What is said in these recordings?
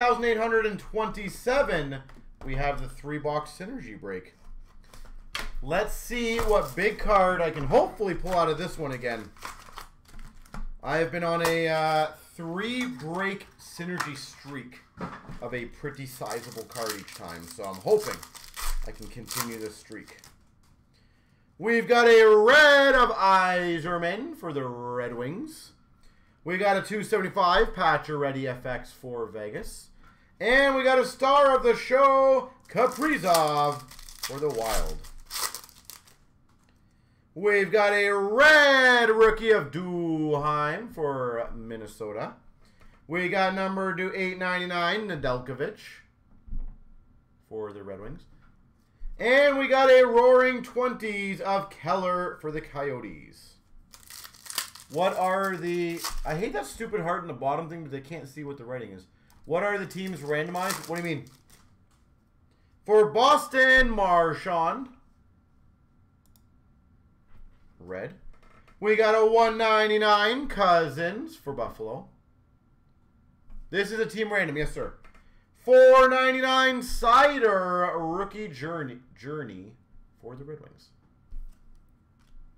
$1,827, we have the 3-box synergy break. Let's see what big card I can hopefully pull out of this one again. I have been on a 3-break synergy streak of a pretty sizable card each time, so I'm hoping I can continue this streak. We've got a red of Yzerman for the Red Wings. We got a 275 Patcher Ready FX for Vegas. And we got a star of the show, Kaprizov for the Wild. We've got a red rookie of Duheim for Minnesota. We got number 899 Nadelkovich for the Red Wings. And we got a roaring 20s of Keller for the Coyotes. What are the... I hate that stupid heart in the bottom thing, but they can't see what the writing is. What are the teams randomized? What do you mean? For Boston, Marchand. Red. We got a 199 Cousins for Buffalo. This is a team random. Yes, sir. 499 Cider Rookie Journey for the Red Wings.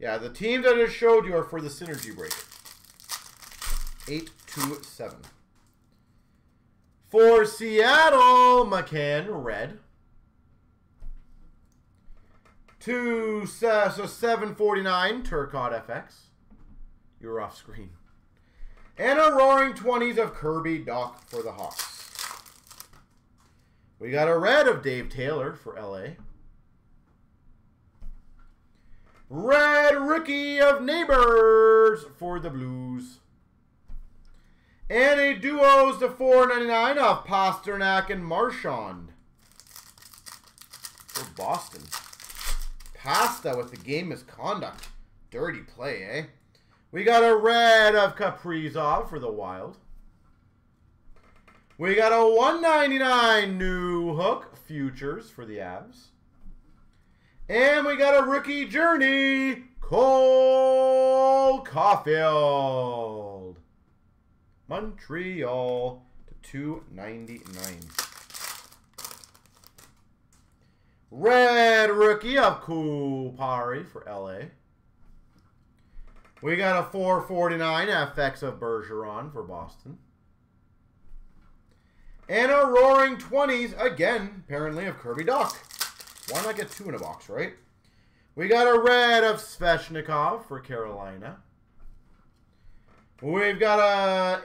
Yeah, the teams I just showed you are for the synergy break. 827. For Seattle, McCann, red. 749 Turcotte FX. You're off screen. And a roaring 20s of Kirby Doc for the Hawks. We got a red of Dave Taylor for LA. Red rookie of Neighbors for the Blues. And a duos to 499 of Pastrnak and Marchand for Boston. Pasta with the game misconduct. Dirty play, eh? We got a red of Kaprizov for the Wild. We got a 199 New Hook Futures for the Avs. And we got a rookie journey, Cole Caufield. Montreal to 299. Red rookie of Kupari for LA. We got a 449 FX of Bergeron for Boston. And a roaring 20s, again, apparently, of Kirby Doc. Why not get two in a box, right? We got a red of Sveshnikov for Carolina. We've got a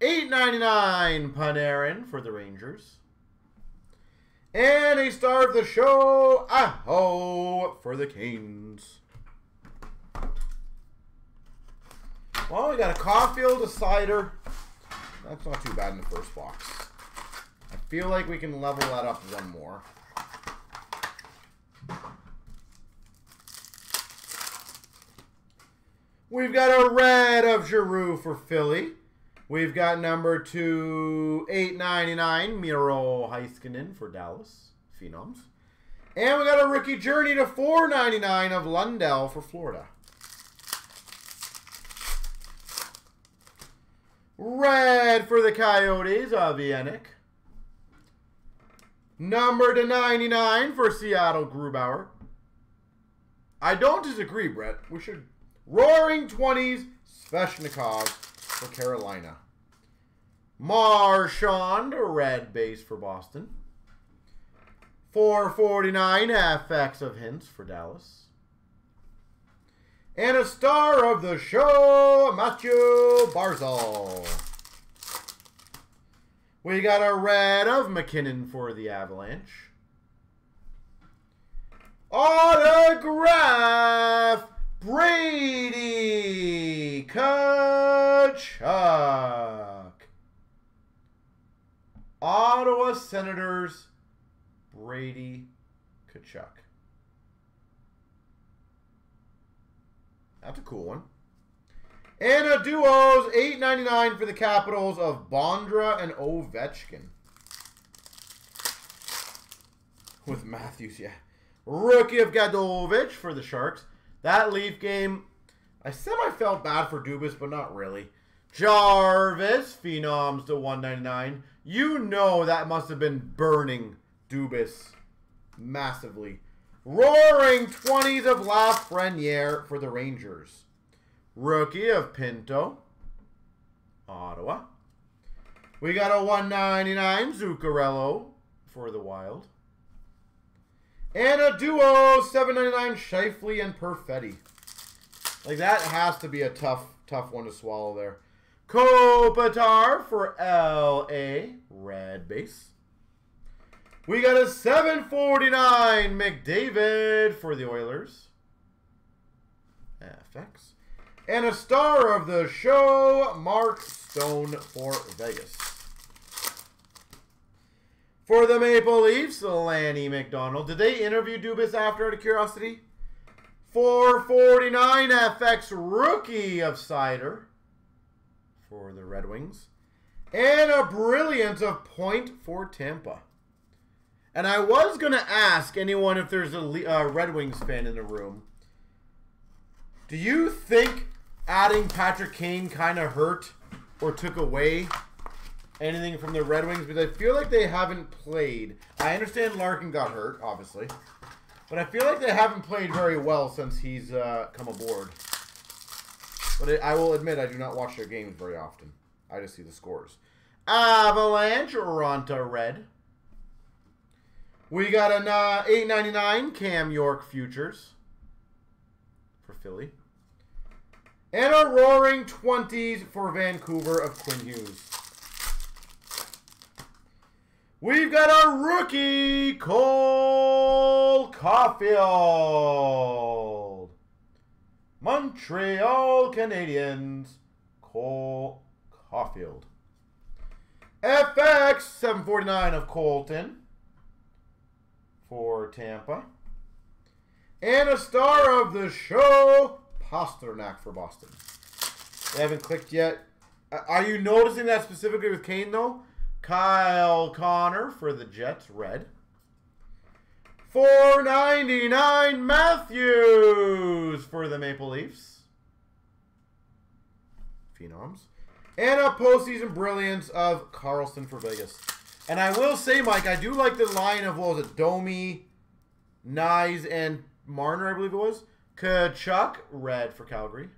899 Panarin for the Rangers. And a star of the show, Aho for the Kings. Well, we got a Caufield, a Cider. That's not too bad in the first box. I feel like we can level that up one more. We've got a red of Giroux for Philly. We've got number 899 Miro Heiskanen for Dallas Phenoms. And we got a rookie journey to 499 of Lundell for Florida. Red for the Coyotes of Viennick. Number 299 for Seattle, Grubauer. I don't disagree, Brett. We should. Roaring 20s, Sveshnikov for Carolina. Marchand, red base for Boston. 449 FX of Hintz for Dallas. And a star of the show, Mathieu Barzal. We got a red of McKinnon for the Avalanche. Autograph Brady Tkachuk. Ottawa Senators Brady Tkachuk. That's a cool one. And a duos, $8.99 for the Capitals of Bondra and Ovechkin. With Matthews, yeah. Rookie of Godovich for the Sharks. That Leaf game, I semi-felt bad for Dubas, but not really. Jarvis, Phenoms to $1.99. You know that must have been burning Dubas massively. Roaring 20s of Lafreniere for the Rangers. Rookie of Pinto, Ottawa. We got a 199 Zuccarello for the Wild. And a duo, 799 Scheifele and Perfetti. Like, that has to be a tough one to swallow there. Kopitar for LA, red base. We got a 749 McDavid for the Oilers. FX. And a star of the show, Mark Stone for Vegas. For the Maple Leafs, Lanny McDonald. Did they interview Dubas after, out of curiosity? 449 FX rookie of Cider for the Red Wings. And a brilliant of point for Tampa. And I was going to ask anyone if there's a Red Wings fan in the room. Do you think adding Patrick Kane kind of hurt or took away anything from the Red Wings? Because I feel like they haven't played. I understand Larkin got hurt, obviously. But I feel like they haven't played very well since he's come aboard. But I will admit I do not watch their games very often. I just see the scores. Avalanche, Ronta Red. We got an $8.99 Cam York Futures for Philly. And a roaring 20s for Vancouver of Quinn Hughes. We've got a rookie, Cole Caufield. Montreal Canadiens, Cole Caufield. FX, 749 of Colton for Tampa. And a star of the show, Pastrnak for Boston. They haven't clicked yet. Are you noticing that specifically with Kane, though? Kyle Connor for the Jets, red. 499 Matthews for the Maple Leafs. Phenoms. And a postseason brilliance of Carlson for Vegas. And I will say, Mike, I do like the line of, what was it, Domi, Nyes, and Marner, I believe it was. Tkachuk, red for Calgary.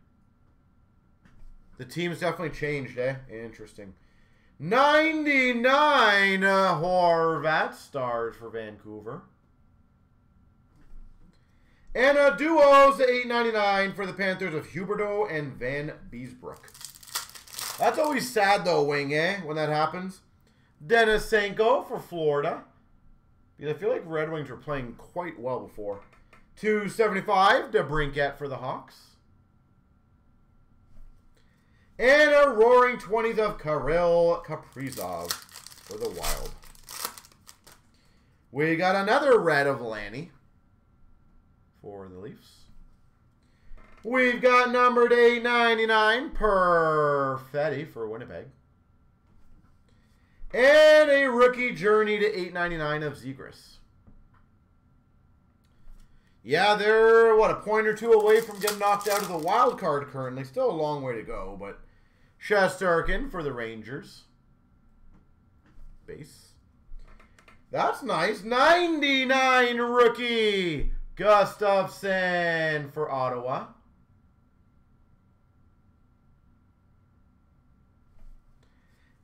The team's definitely changed, eh? Interesting. 99 Horvat, stars for Vancouver. And a duos, 899 for the Panthers of Huberdeau and Van Beesbrook. That's always sad, though, Wing, eh, when that happens. Denisenko for Florida. I feel like Red Wings were playing quite well before. 275 DeBrincat for the Hawks. And a roaring 20s of Kirill Kaprizov for the Wild. We got another red of Lanny for the Leafs. We've got numbered 899 Perfetti for Winnipeg. And a rookie journey to 899 of Zegras. Yeah, they're, what, a point or two away from getting knocked out of the wild card currently. Still a long way to go, but Shesterkin for the Rangers. Base. That's nice. 99 rookie Gustafsson for Ottawa.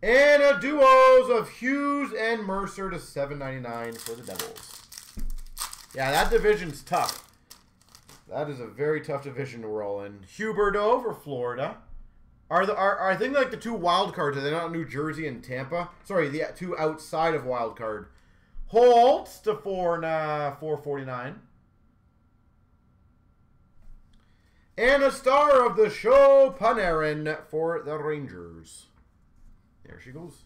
And a duos of Hughes and Mercer to 799 for the Devils. Yeah, that division's tough. That is a very tough division we're all in. Huberdeau for Florida. Are I think like the two wild cards, are they not New Jersey and Tampa? Sorry, the two outside of wild card. Holtz to 449. And a star of the show, Panarin for the Rangers. There she goes.